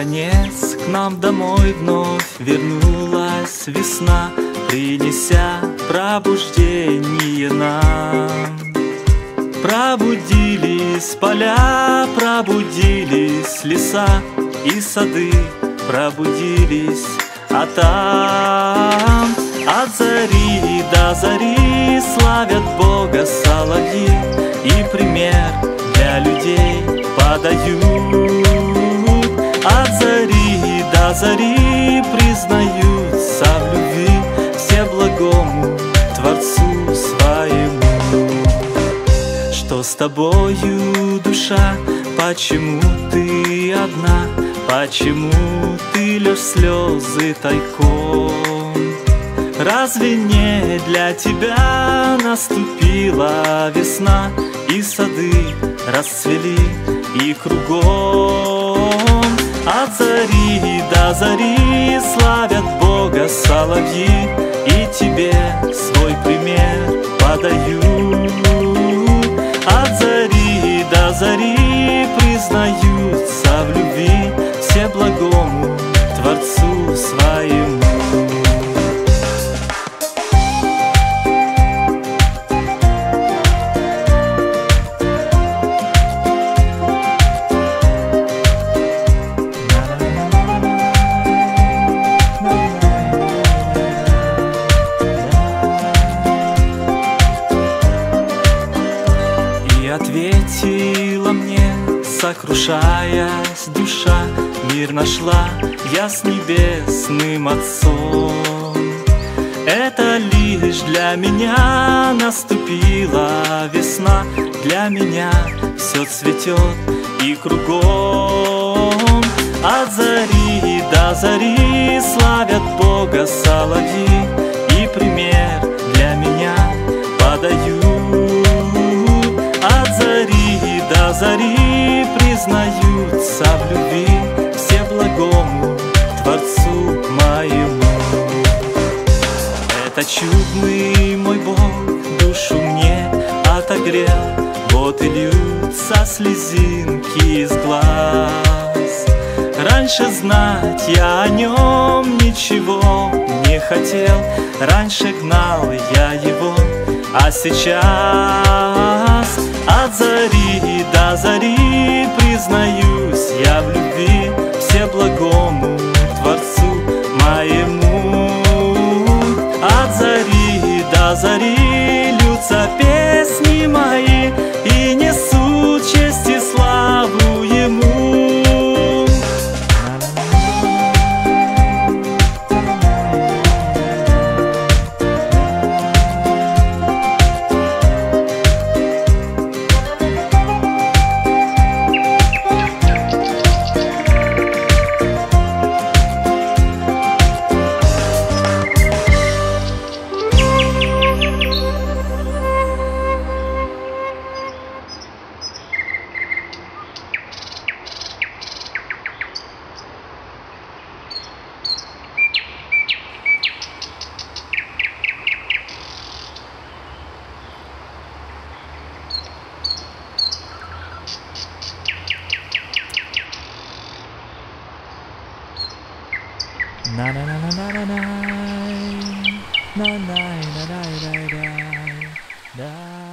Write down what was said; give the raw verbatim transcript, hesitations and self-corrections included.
Наконец к нам домой вновь вернулась весна, принеся пробуждение нам. Пробудились поля, пробудились леса и сады, пробудились, а там от зари до зари славят Бога соловьи и пример для людей подают. От зари до зари признаются в любви всеблагому Творцу своему. Что с тобою, душа, почему ты одна, почему ты лишь слезы тайком? Разве не для тебя наступила весна, и сады расцвели, и кругом от зари до зари славят Бога соловьи, и тебе свой пример подают. От зари до зари признаются в любви всеблагому Творцу своему. Ответила мне, сокрушаясь, душа, мир нашла я с небесным Отцом. Это лишь для меня наступила весна, для меня все цветет и кругом. От зари до зари славят Бога соловьи, и пример для меня подают. От зари признаются в любви всеблагому Творцу моему. Это чудный мой Бог душу мне отогрел, вот и льются слезинки из глаз. Раньше знать я о нем ничего не хотел, раньше гнал я его, а сейчас от зари до зари признаюсь я в любви всеблагому Творцу моему. От зари до зари льются песни мои и несут честь и славу Ему. Na na na na na na na na na na na na na na na na.